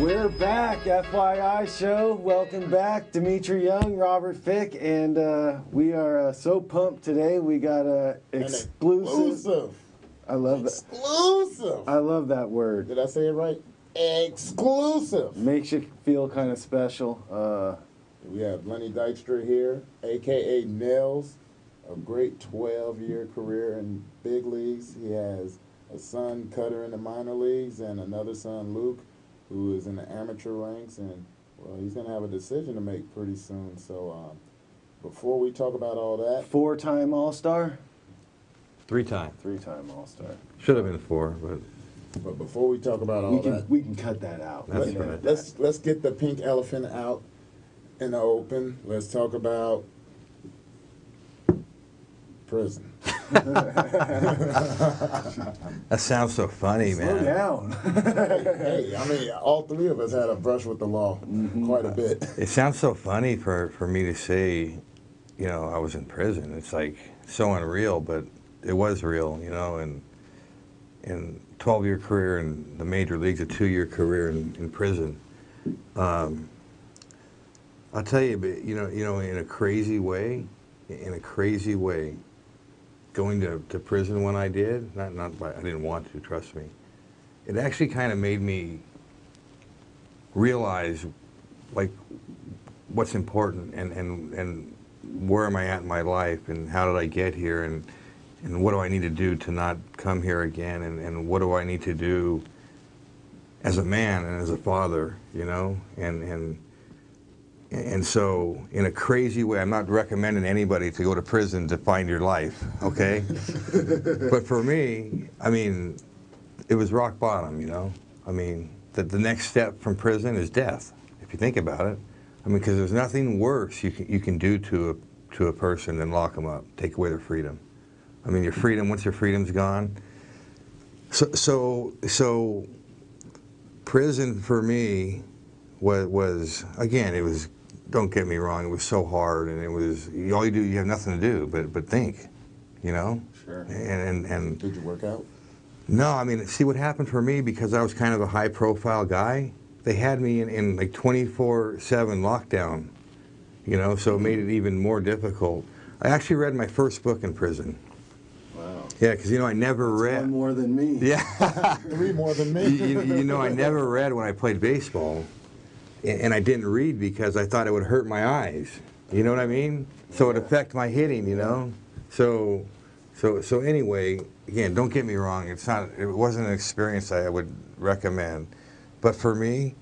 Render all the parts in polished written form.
We're back, FYI show. Welcome back, Dmitri Young, Robert Fick, and we are so pumped today. We got an exclusive. I love that. Exclusive. I love that word. Did I say it right? Exclusive. Makes you feel kind of special. We have Lenny Dykstra here, a.k.a. Nails, a great 12-year career in big leagues. He has a son, Cutter, in the minor leagues, and another son, Luke, who is in the amateur ranks, and well, he's going to have a decision to make pretty soon. So before we talk about all that... Four-time All-Star? Three-time. Three-time All-Star. Should have been four, but... But before we talk about all that... We can cut that out. That's right. Let's get the pink elephant out in the open. Let's talk about prison. That sounds so funny, man. Slow down. Hey, I mean, all three of us had a brush with the law quite a bit. It sounds so funny for me to say, you know, I was in prison. It's like so unreal, but it was real, you know, and 12-year career in the major leagues, a 2-year career in prison. I'll tell you, but you know, in a crazy way, going to prison when I did, not by, I didn't want to, trust me. It actually kind of made me realize, like, what's important and where am I at in my life and how did I get here and what do I need to do to not come here again and what do I need to do as a man and as a father, you know? And so, in a crazy way, I'm not recommending anybody to go to prison to find your life, okay? But for me, I mean, it was rock bottom, you know? I mean, the next step from prison is death, if you think about it. I mean, because there's nothing worse you can do to a person than lock them up, take away their freedom. I mean, your freedom, once your freedom's gone. So prison for me was, again, it was, don't get me wrong, it was so hard, and it was, all you do, you have nothing to do but think, you know? Sure. And did you work out? No, I mean, see what happened for me, because I was kind of a high-profile guy, they had me in like 24/7 lockdown, you know, so it made it even more difficult. I actually read my first book in prison. Wow. Yeah, because, you know, I never read. One more than me. Yeah. Three more than me. You know, I never read when I played baseball, and I didn't read because I thought it would hurt my eyes. You know what I mean? So it affected my hitting, you know? So anyway, again, don't get me wrong. It wasn't an experience I would recommend. But for me,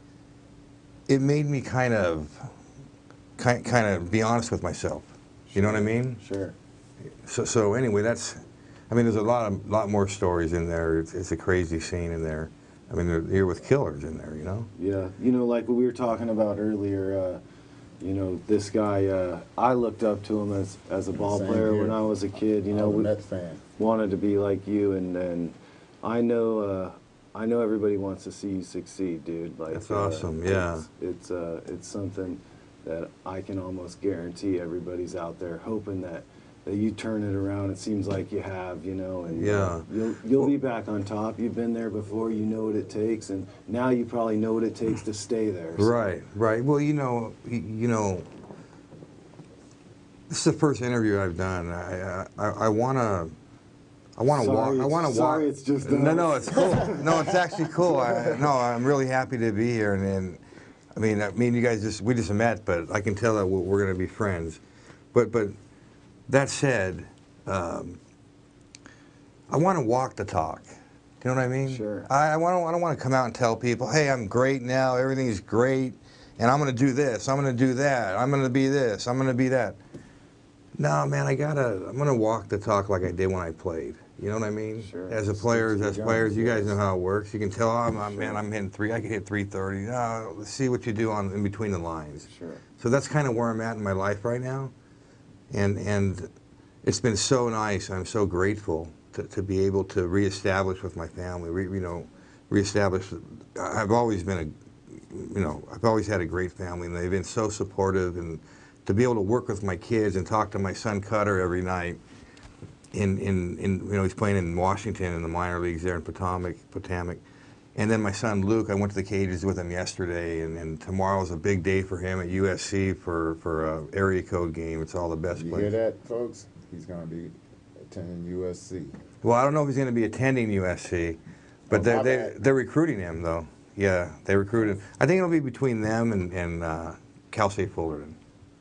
it made me kind of be honest with myself. You know what I mean? Sure. So anyway, that's, I mean, there's a lot more stories in there. It's a crazy scene in there. I mean, you're with killers in there, you know? Yeah, you know, like what we were talking about earlier, you know, this guy, I looked up to him as a ball player when I was a kid. You know, we wanted to be like you, and I know everybody wants to see you succeed, dude. Like, that's awesome, yeah. It's something that I can almost guarantee everybody's out there hoping that you turn it around. It seems like you have, you know, and yeah. You'll be back on top. You've been there before. You know what it takes, and now you probably know what it takes to stay there. So. Right. Well, you know, this is the first interview I've done. I want to walk. Sorry, it's just done. No, it's cool. No, it's actually cool. I'm really happy to be here, and I mean, you guys we just met, but I can tell that we're going to be friends, but. That said, I want to walk the talk. Do you know what I mean? Sure. I don't want to come out and tell people, hey, I'm great now, everything's great, and I'm going to do this, I'm going to do that, I'm going to be this, I'm going to be that. No, man, I'm going to walk the talk like I did when I played. You know what I mean? Sure. As players, you guys know how it works. You can tell, I'm hitting three, I can hit 330. No, let's see what you do in between the lines. Sure. So that's kind of where I'm at in my life right now. And it's been so nice. I'm so grateful to be able to reestablish with my family. Reestablish. I've always been I've always had a great family, and they've been so supportive. And to be able to work with my kids and talk to my son Cutter every night, you know, he's playing in Washington in the minor leagues there in Potomac. And then my son Luke, I went to the cages with him yesterday, and tomorrow's a big day for him at USC for a area code game. It's all the best players. You hear that, folks? He's going to be attending USC. Well, I don't know if he's going to be attending USC, but they're recruiting him, though. Yeah, they recruited him. I think it'll be between them and Cal State Fullerton,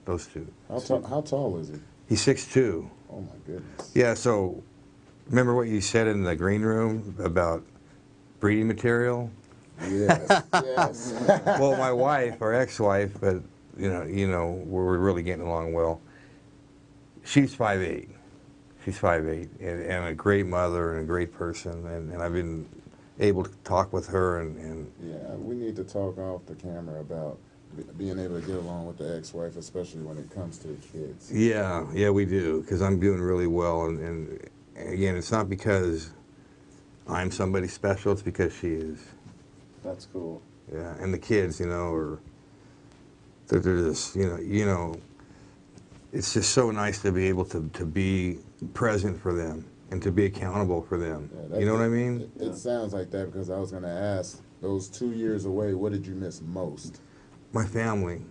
those two. How tall is he? He's 6'2". Oh, my goodness. Yeah, so remember what you said in the green room about breeding material? Yes, yes. Well, my wife, our ex-wife, but, you know, we're really getting along well. She's 5'8". She's 5'8", and a great mother and a great person, and I've been able to talk with her. And yeah, we need to talk off the camera about being able to get along with the ex-wife, especially when it comes to the kids. Yeah, yeah, we do, because I'm doing really well, and again, it's not because I'm somebody special, it's because she is. That's cool. Yeah, and the kids, you know, are, they're just, you know, it's just so nice to be able to be present for them and to be accountable for them. Yeah, you know what I mean? It sounds like that, because I was going to ask, those 2 years away, what did you miss most? My family,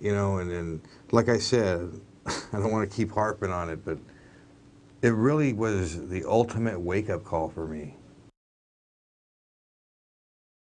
you know, and like I said, I don't want to keep harping on it, but it really was the ultimate wake-up call for me.